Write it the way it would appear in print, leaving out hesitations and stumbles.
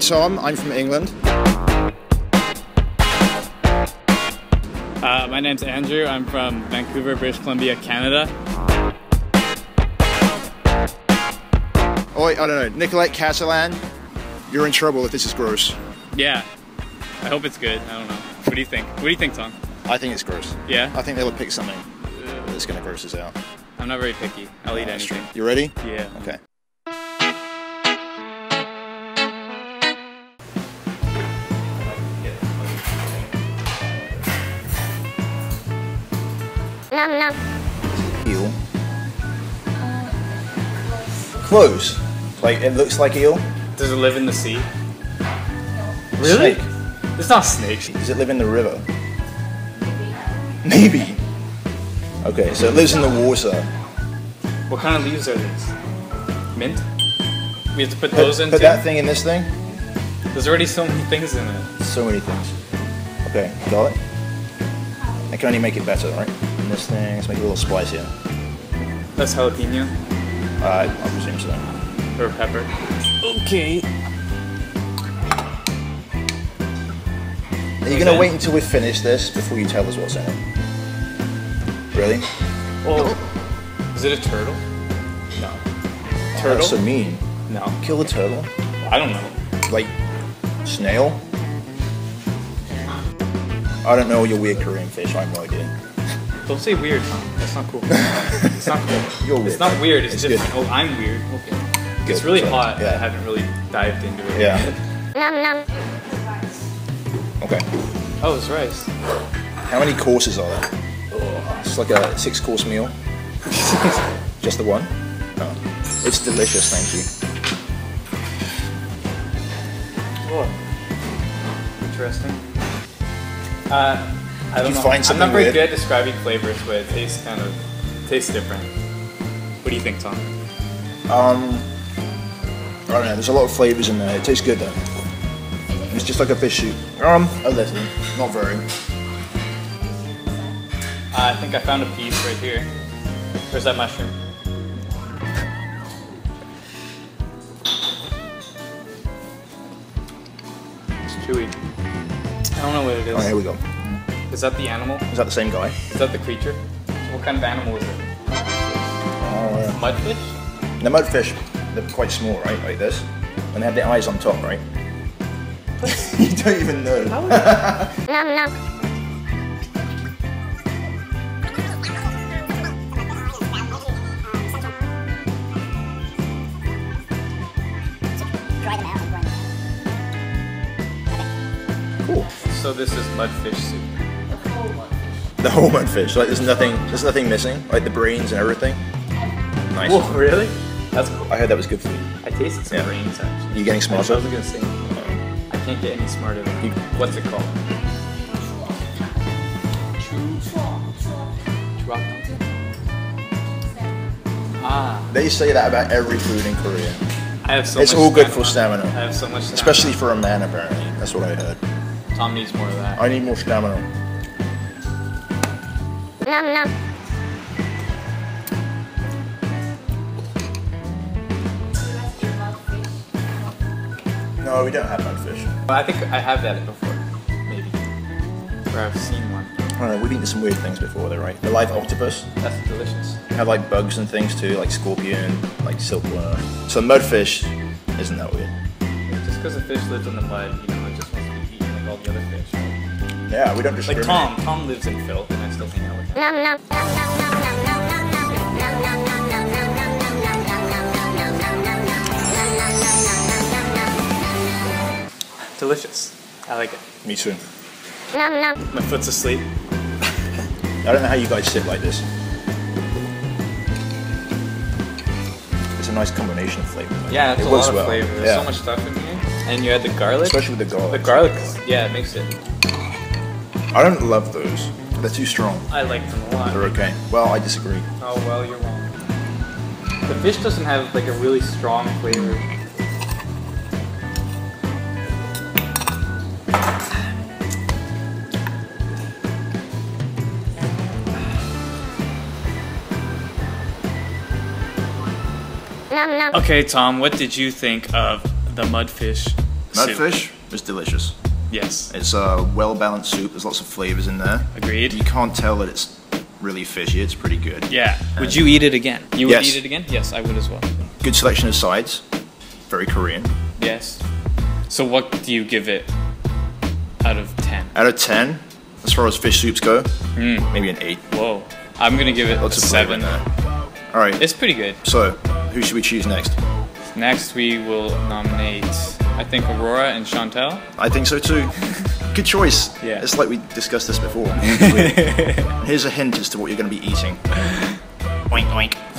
Tom, I'm from England. My name's Andrew, I'm from Vancouver, British Columbia, Canada. Oh, I don't know, Nicolette Casalan, you're in trouble if this is gross. Yeah, I hope it's good, I don't know. What do you think? What do you think, Tom? I think it's gross. Yeah? I think they would pick something that's gonna gross us out. I'm not very picky, I'll eat anything. True. You ready? Yeah. Okay. Nom nom. Eel. Close. Like it looks like eel. Does it live in the sea? No. Really? Snake. It's not snake. Does it live in the river? Maybe. Maybe. Okay, so it lives in the water. What kind of leaves are these? Mint? We have to put those in. Put that thing in this thing? There's already so many things in it. So many things. Okay, got it? I can only make it better, right? In this thing, let's make a little spice here. That's jalapeno? I presume so. Or pepper. Okay. Are you going to wait until we finish this before you tell us what's in it? Really? Well, is it a turtle? No. Turtle? Oh, that's so mean. No. Kill a turtle? I don't know. Like, snail? I don't know your weird Korean fish, I have no idea. Don't say weird, Tom. That's not cool. It's not cool. You're weird. It's not weird, it's just, good. Oh, I'm weird. Okay. Good. It's really hot, yeah. I haven't really dived into it. Yeah. Okay. Oh, it's rice. How many courses are there? Oh, it's like a 6-course meal. Just the one? No. It's delicious, thank you. Oh. Interesting. I don't know. I'm not very good at describing flavors, but it tastes tastes different. What do you think, Tom? I don't know. There's a lot of flavors in there. It tastes good though. It's just like a fish soup. A little, not very. I think I found a piece right here. Where's that mushroom? It's chewy. I don't know what it is. Oh, here we go. Is that the animal? Is that the same guy? Is that the creature? What kind of animal is it? Mudfish? The mudfish, they're quite small, right? Like this. And they have their eyes on top, right? You don't even know. Cool. So this is mudfish soup. The whole mudfish. The whole mudfish. Like there's nothing missing. Like the brains and everything. Nice. Whoa, really? That's cool. I heard that was good for you. I tasted some brains actually. You getting smarter? I was gonna say. I can't get any smarter than you. What's it called? They say that about every food in Korea. I have so much. It's all good for stamina. I have so much stamina. Especially for a man apparently. That's what I heard. Tom needs more of that. I need more stamina. Nom nom. No, we don't have mudfish. Well, I think I have that before, maybe. Or I've seen one. I don't know, we've eaten some weird things before though, right? The live octopus. That's delicious. It had like bugs and things too, like scorpion, like silkworm. So mudfish isn't that weird. Just because a fish lives in the mud, you know, it just wants to be eaten like all the other fish. Yeah, we don't discriminate. Like Tom lives in filth and I still hang out with him. Delicious. I like it. Me too. My foot's asleep. I don't know how you guys sit like this. It's a nice combination of flavors. Yeah, it's a lot of flavor. There's so much stuff in here. And you add the garlic. Especially with the garlic. The garlic, yeah, it makes it. I don't love those. They're too strong. I like them a lot. They're okay. Well, I disagree. Oh, well, you're wrong. The fish doesn't have like a really strong flavor. Okay, Tom, what did you think of the mudfish Mudfish was delicious. Yes. It's a well-balanced soup. There's lots of flavors in there. Agreed. You can't tell that it's really fishy. It's pretty good. Yeah. And would you eat it again? You would eat it again? Yes, I would as well. Good selection of sides. Very Korean. Yes. So what do you give it out of 10? Out of 10? As far as fish soups go, maybe an 8. Whoa. I'm going to give it a 7. All right. It's pretty good. So who should we choose next? Next we will nominate, I think, Aurora and Chantel. I think so too. Good choice. Yeah. It's like we discussed this before. Here's a hint as to what you're going to be eating. Oink, oink.